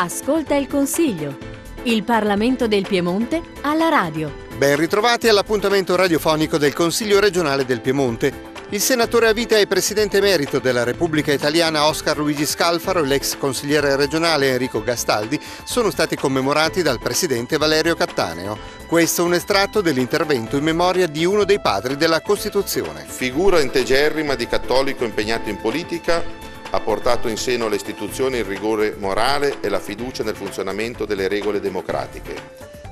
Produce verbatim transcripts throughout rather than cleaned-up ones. Ascolta il Consiglio. Il Parlamento del Piemonte alla radio. Ben ritrovati all'appuntamento radiofonico del Consiglio regionale del Piemonte. Il senatore a vita e presidente emerito della Repubblica Italiana Oscar Luigi Scalfaro e l'ex consigliere regionale Enrico Gastaldi sono stati commemorati dal presidente Valerio Cattaneo. Questo è un estratto dell'intervento in memoria di uno dei padri della Costituzione. Figura integerrima di cattolico impegnato in politica, ha portato in seno alle istituzioni il rigore morale e la fiducia nel funzionamento delle regole democratiche,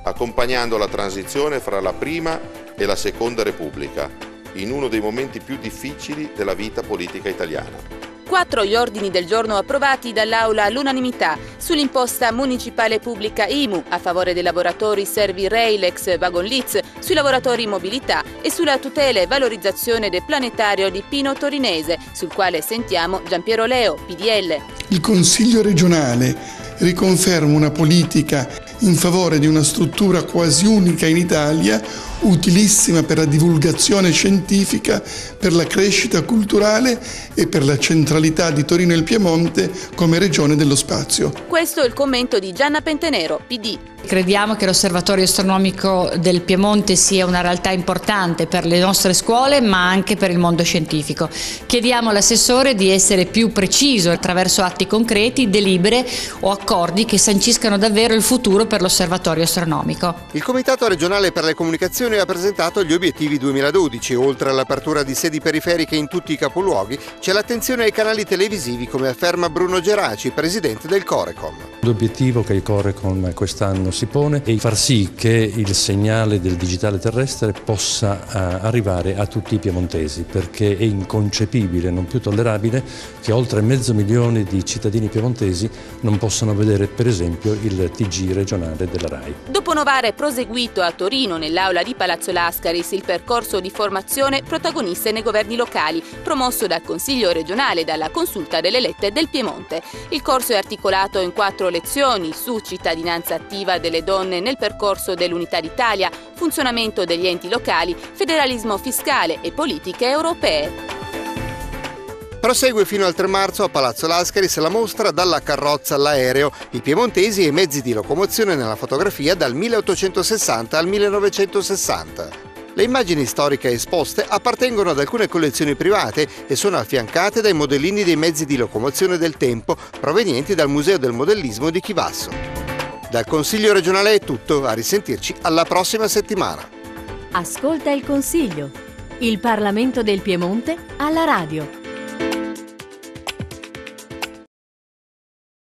accompagnando la transizione fra la prima e la seconda Repubblica, in uno dei momenti più difficili della vita politica italiana. Quattro gli ordini del giorno approvati dall'Aula all'unanimità sull'imposta municipale pubblica Imu a favore dei lavoratori Servirail ex Wagon-Lit, sui lavoratori Mobilità e sulla tutela e valorizzazione del planetario di Pino Torinese, sul quale sentiamo Giampiero Leo, P D L. Il Consiglio regionale riconferma una politica in favore di una struttura quasi unica in Italia, utilissima per la divulgazione scientifica, per la crescita culturale e per la centralità di Torino e il Piemonte come regione dello spazio. Questo è il commento di Gianna Pentenero, P D. Crediamo che l'Osservatorio Astronomico del Piemonte sia una realtà importante per le nostre scuole, ma anche per il mondo scientifico. Chiediamo all'assessore di essere più preciso attraverso atti concreti, delibere o accordi che sanciscano davvero il futuro per l'Osservatorio Astronomico. Il Comitato Regionale per le Comunicazioni ha presentato gli obiettivi duemiladodici. Oltre all'apertura di sedi periferiche in tutti i capoluoghi, c'è l'attenzione ai canali televisivi, come afferma Bruno Geraci, presidente del Corecom. L'obiettivo che il Corecom quest'anno si pone è far sì che il segnale del digitale terrestre possa arrivare a tutti i piemontesi, perché è inconcepibile, non più tollerabile, che oltre mezzo milione di cittadini piemontesi non possano vedere per esempio il T G regionale della RAI. Dopo Novara è proseguito a Torino, nell'aula di Palazzo Lascaris, il percorso di formazione protagoniste nei governi locali, promosso dal Consiglio regionale e dalla Consulta delle elette del Piemonte. Il corso è articolato in quattro lezioni su cittadinanza attiva delle donne nel percorso dell'Unità d'Italia, funzionamento degli enti locali, federalismo fiscale e politiche europee. Prosegue fino al tre marzo a Palazzo Lascaris la mostra Dalla carrozza all'aereo, i piemontesi e i mezzi di locomozione nella fotografia dal milleottocentosessanta al millenovecentosessanta. Le immagini storiche esposte appartengono ad alcune collezioni private e sono affiancate dai modellini dei mezzi di locomozione del tempo provenienti dal Museo del Modellismo di Chivasso. Dal Consiglio regionale è tutto, a risentirci alla prossima settimana. Ascolta il Consiglio, il Parlamento del Piemonte alla radio.